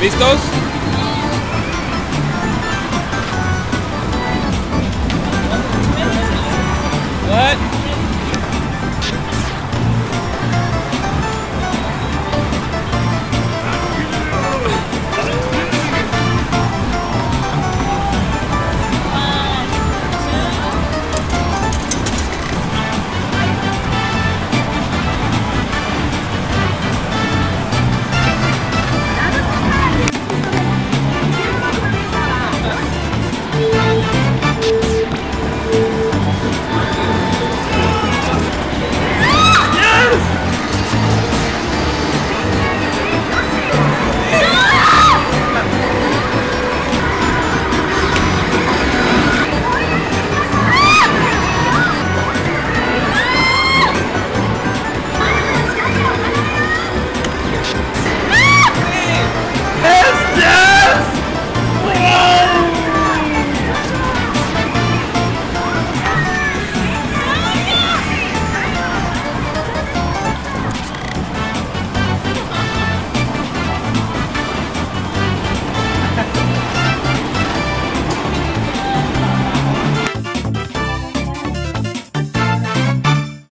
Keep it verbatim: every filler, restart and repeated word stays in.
¿Listos?